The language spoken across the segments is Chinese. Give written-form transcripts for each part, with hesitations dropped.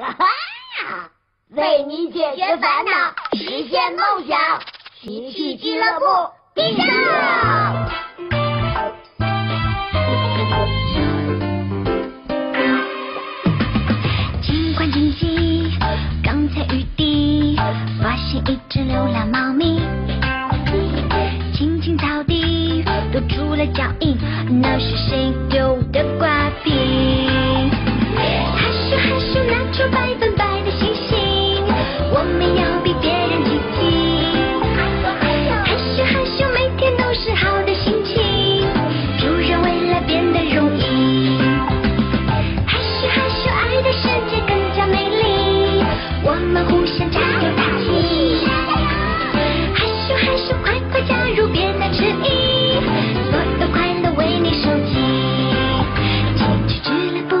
哈哈！为你解决烦恼，实现梦想，奇趣俱乐部必胜！尽管荆棘刚才雨滴，发现一只流浪猫咪，青青草地都出了脚印，那是谁丢的瓜皮？ 拿出百分百的信心，我们要比别人积极。害羞害羞，每天都是好的心情，突然未来变得容易。害羞害羞，爱的世界更加美丽，我们互相加油打气。害羞害羞，快快加入，别再迟疑，所有快乐为你收集。奇趣俱乐部。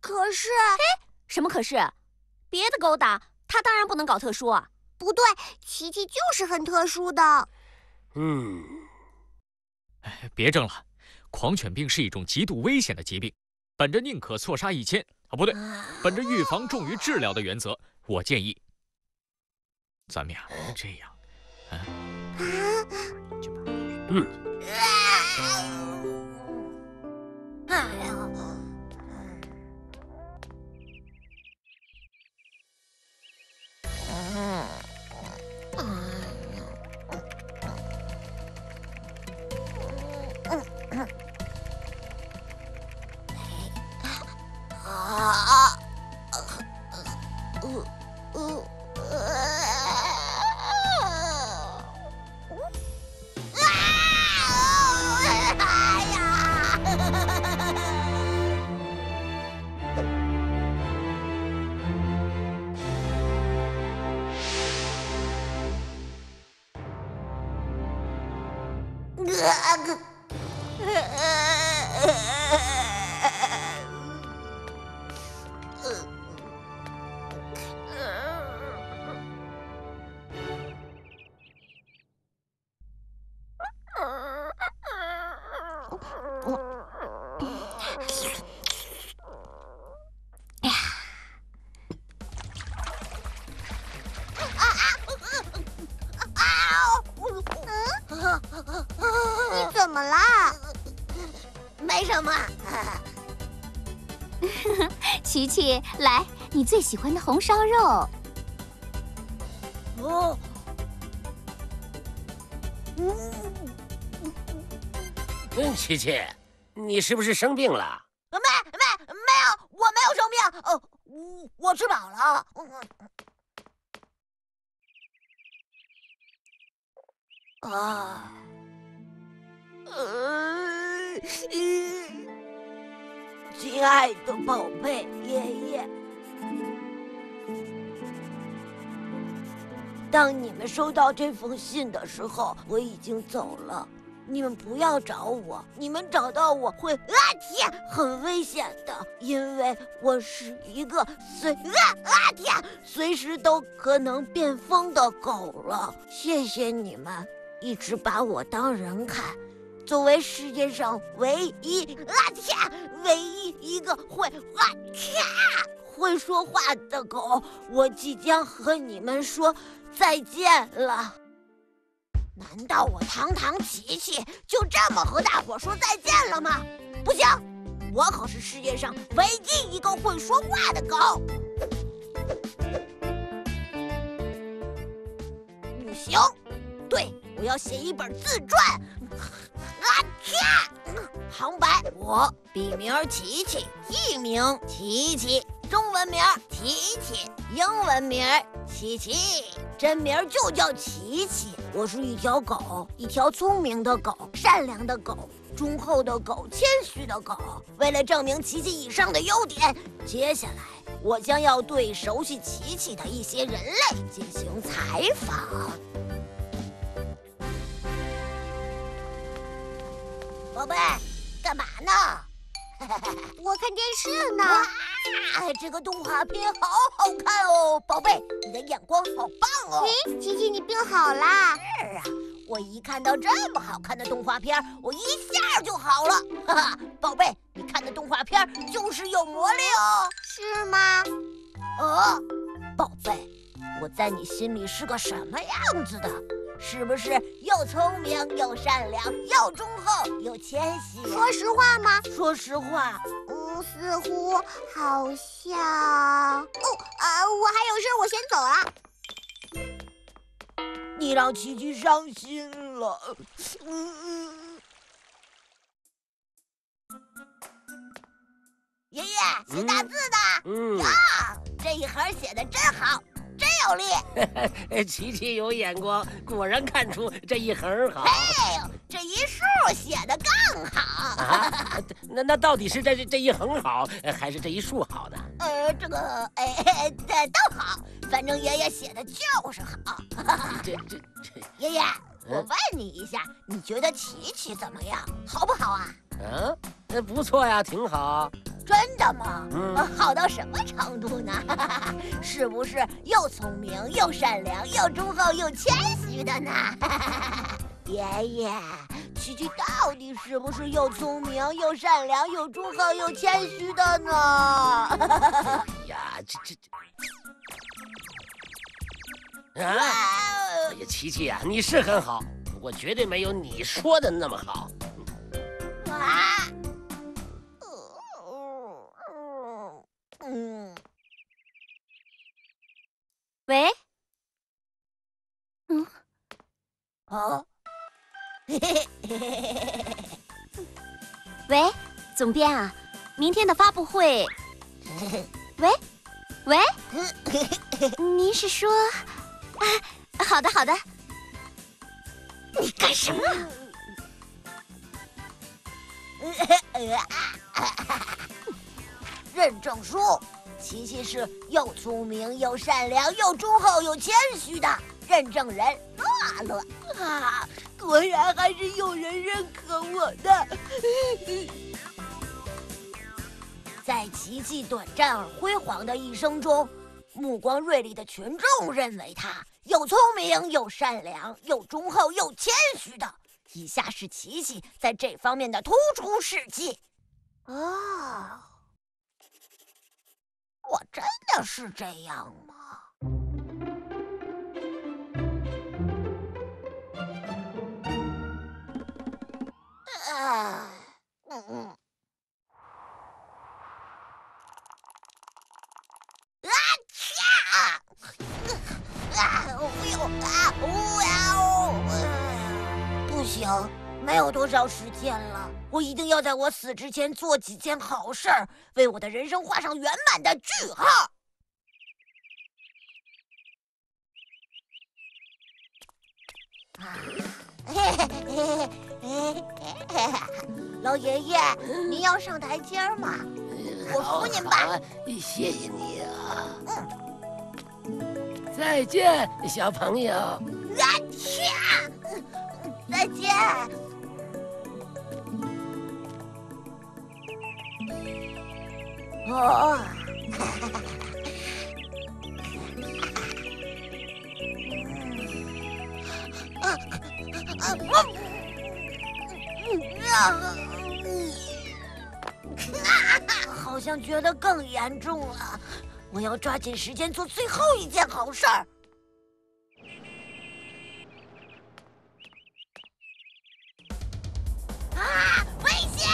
可是，哎，什么可是？别的狗打，它当然不能搞特殊啊。不对，琪琪就是很特殊的。哎，别争了，狂犬病是一种极度危险的疾病。 本着宁可错杀一千啊，不对，本着预防重于治疗的原则，我建议咱们呀这样，你怎么啦？没什么。琪琪，来，你最喜欢的红烧肉。哦，琪琪，你是不是生病了？没有，我没有生病。我吃饱了。亲爱的宝贝爷爷，当你们收到这封信的时候，我已经走了。你们不要找我，你们找到我会天，很危险的，因为我是一个天，随时都可能变疯的狗了。谢谢你们一直把我当人看，作为世界上唯一一个会会说话的狗，我即将和你们说再见了。难道我堂堂琪琪就这么和大伙说再见了吗？不行，我可是世界上唯一一个会说话的狗。不行，对，我要写一本自传。旁白：我笔名琪琪，艺名琪琪，中文名琪琪，英文名琪琪。真名就叫琪琪，我是一条狗，一条聪明的狗，善良的狗，忠厚的狗，谦虚的狗。为了证明琪琪以上的优点，接下来我将要对熟悉琪琪的一些人类进行采访。宝贝，干嘛呢？我看电视呢。这个动画片好好看哦，宝贝，你的眼光好棒哦！琪琪，你病好啦？是啊，我一看到这么好看的动画片，我一下就好了。哈哈，宝贝，你看的动画片就是有魔力哦。是吗？宝贝，我在你心里是个什么样子的？是不是又聪明又善良又忠厚又谦虚？说实话吗？说实话。似乎好像……我还有事，我先走了。你让琪琪伤心了。爷爷，写大字的。这一行写的真好，真有力。琪琪有眼光，果然看出这一行好。这一竖写的更好。那到底是这一横好，还是这一竖好呢？都好，反正爷爷写的就是好。爷爷，我问你一下，你觉得琪琪怎么样？好不好啊？不错呀，挺好。真的吗？好到什么程度呢？是不是又聪明又善良又忠厚又谦虚的呢？爷爷，琪琪到底是不是又聪明又善良又忠厚又谦虚的呢？琪琪呀，你是很好，不过绝对没有你说的那么好。喂？喂，总编啊，明天的发布会。喂，您是说……好的。你干什么？认证书，琪琪是又聪明又善良又忠厚又谦虚的认证人乐乐啊！果然还是有人认可我的。在琪琪短暂而辉煌的一生中，目光锐利的群众认为他又聪明又善良又忠厚又谦虚的。以下是琪琪在这方面的突出事迹。我真的是这样吗？没有多少时间了，我一定要在我死之前做几件好事儿，为我的人生画上圆满的句号。老爷爷，您要上台阶吗？我扶您吧。谢谢你啊。嗯。再见，小朋友。再见。哦。好像觉得更严重了，我要抓紧时间做最后一件好事儿。啊！危险！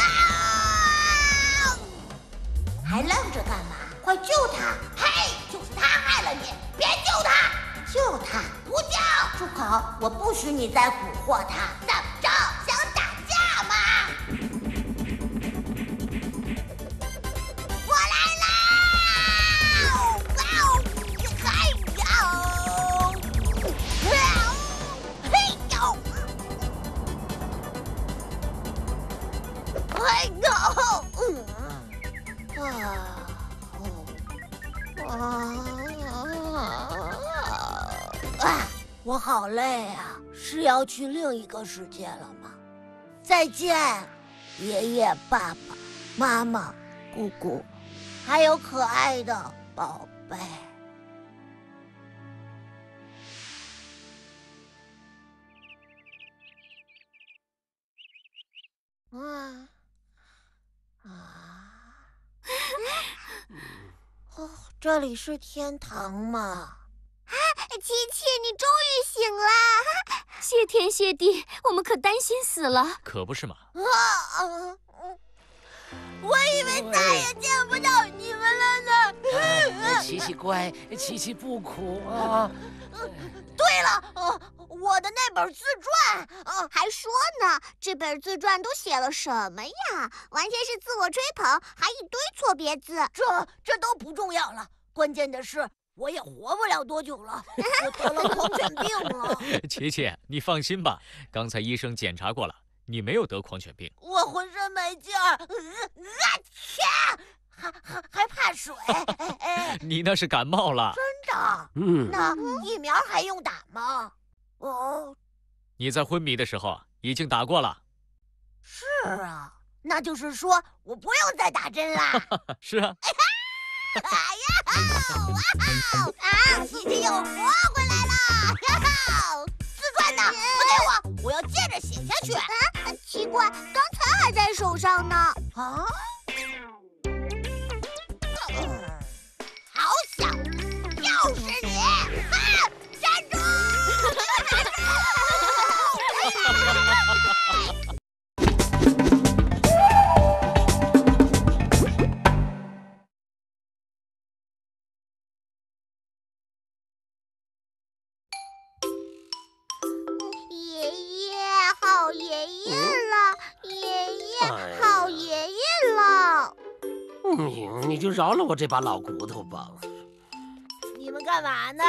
啊！还愣着干嘛？快救他！嘿，就是他害了你，别救他！救他！不救！住口！我不许你再蛊惑他！怎么着？想打架吗？我来啦！哇哦！嗨哟！嘿哟！嗨哟！我好累啊，是要去另一个世界了吗？再见，爷爷、爸爸妈妈、姑姑，还有可爱的宝贝。哦，这里是天堂吗？琪琪，你终于醒了！谢天谢地，我们可担心死了。可不是嘛！我以为再也见不到你们了呢。琪琪乖，琪琪不苦啊。对了，我的那本自传，还说呢，这本自传都写了什么呀？完全是自我吹捧，还一堆错别字。这都不重要了，关键的是。我也活不了多久了，我得了狂犬病了。琪琪，你放心吧，刚才医生检查过了，你没有得狂犬病。我浑身没劲儿，还怕水。你那是感冒了。真的？嗯。那疫苗还用打吗？哦。你在昏迷的时候已经打过了。是啊，那就是说我不用再打针啦。是啊。哎呀！哇哦！啊，已经又活回来了！呀！自传呢？不给我，我要接着写下去。啊，奇怪，刚才还在手上呢。啊！好小，又是你！啊！站住！站住！你就饶了我这把老骨头吧！你们干嘛呢？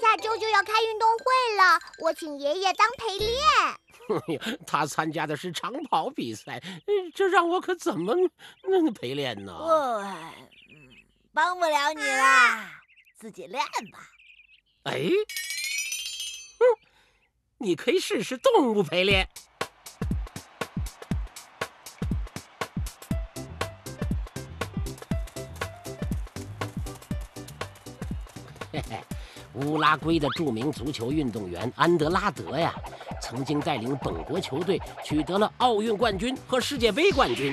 下周就要开运动会了，我请爷爷当陪练。他参加的是长跑比赛，这让我可怎么陪练呢？帮不了你了，自己练吧。哎，你可以试试动物陪练。乌拉圭的著名足球运动员安德拉德呀，曾经带领本国球队取得了奥运冠军和世界杯冠军。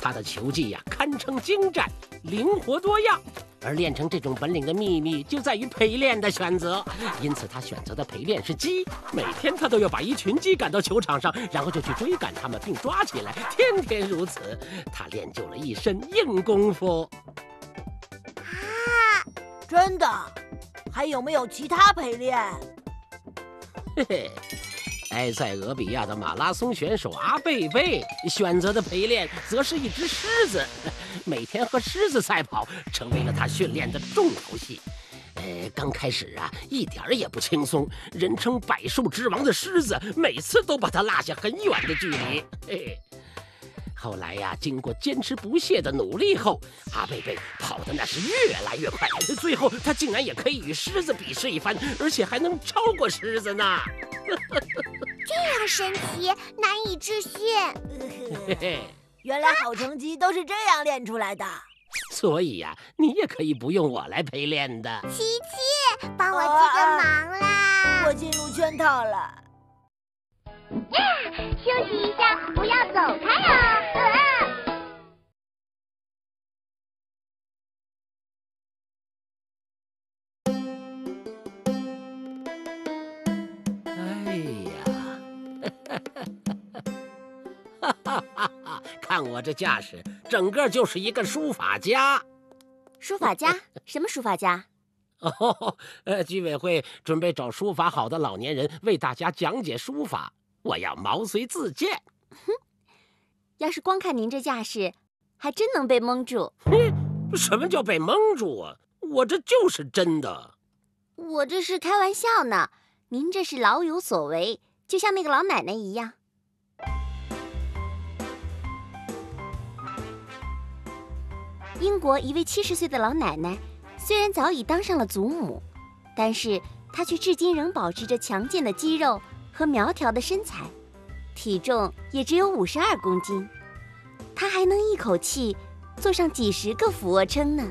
他的球技呀堪称精湛，灵活多样，而练成这种本领的秘密就在于陪练的选择，因此他选择的陪练是鸡。每天他都要把一群鸡赶到球场上，然后就去追赶它们并抓起来，天天如此。他练就了一身硬功夫。啊，真的？还有没有其他陪练？嘿嘿。 埃塞俄比亚的马拉松选手阿贝贝选择的陪练，则是一只狮子，每天和狮子赛跑，成为了他训练的重头戏。刚开始啊，一点儿也不轻松。人称百兽之王的狮子，每次都把他落下很远的距离。嘿，后来呀，经过坚持不懈的努力后，阿贝贝跑的那是越来越快，最后他竟然也可以与狮子比试一番，而且还能超过狮子呢。 这样神奇，难以置信。原来好成绩都是这样练出来的。所以呀，你也可以不用我来陪练的。琪琪，帮我这个忙啦！我进入圈套了。呀，休息一下，不要走开哦。 看我这架势，整个就是一个书法家。书法家？什么书法家？哦，居委会准备找书法好的老年人为大家讲解书法，我要毛遂自荐。哼，要是光看您这架势，还真能被蒙住。哼，什么叫被蒙住啊？我这就是真的。我这是开玩笑呢，您这是老有所为，就像那个老奶奶一样。 英国一位70岁的老奶奶，虽然早已当上了祖母，但是她却至今仍保持着强健的肌肉和苗条的身材，体重也只有52公斤。她还能一口气做上几10个俯卧撑呢。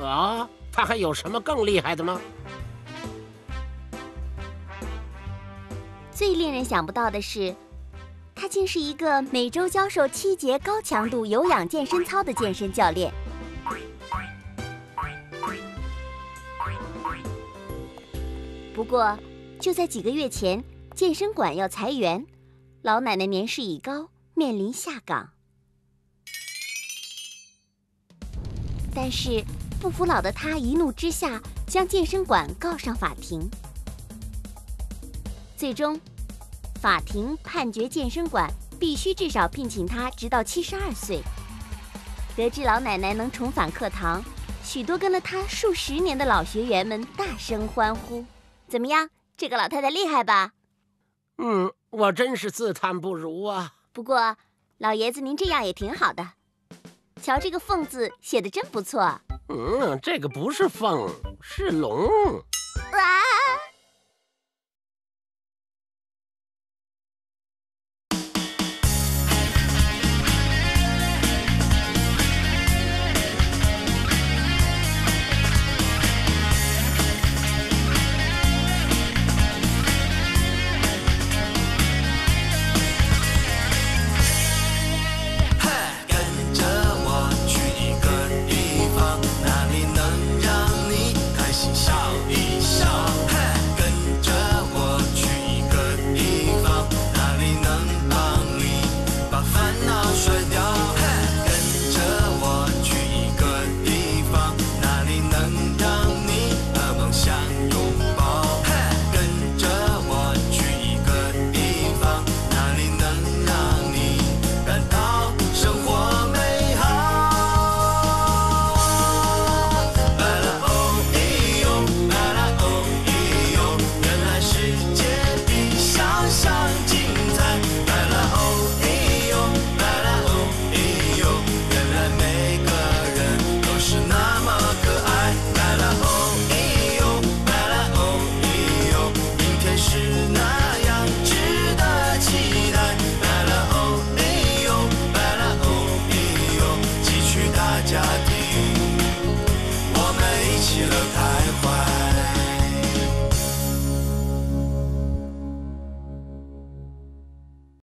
啊，她还有什么更厉害的吗？ 最令人想不到的是，他竟是一个每周教授7节高强度有氧健身操的健身教练。不过，就在几个月前，健身馆要裁员，老奶奶年事已高，面临下岗。但是不服老的她一怒之下，将健身馆告上法庭。 最终，法庭判决健身馆必须至少聘请她直到72岁。得知老奶奶能重返课堂，许多跟了她数10年的老学员们大声欢呼。怎么样，这个老太太厉害吧？嗯，我真是自叹不如啊。不过，老爷子您这样也挺好的。瞧这个“凤”字写的真不错。嗯，这个不是凤，是龙。啊！